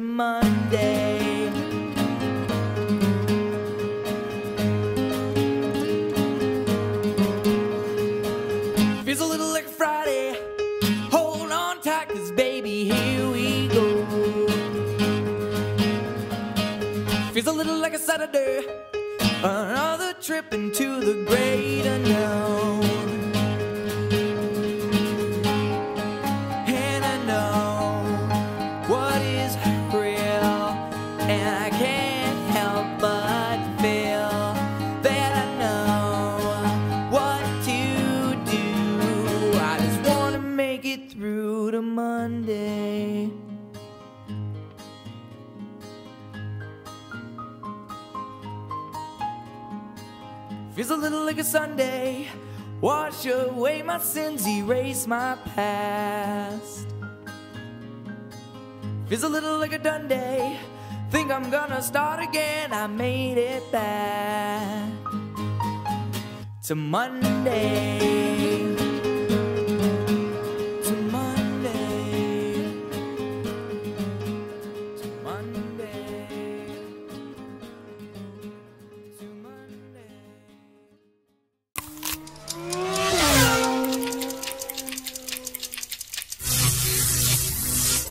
a Monday. Feels a little like a Friday. Hold on tight, 'cause baby, here we go. Feels a little like a Saturday. Another trip into the great unknown. Monday. Feels a little like a Sunday. Wash away my sins, erase my past. Feels a little like a done day. Think I'm gonna start again, I made it back to Monday.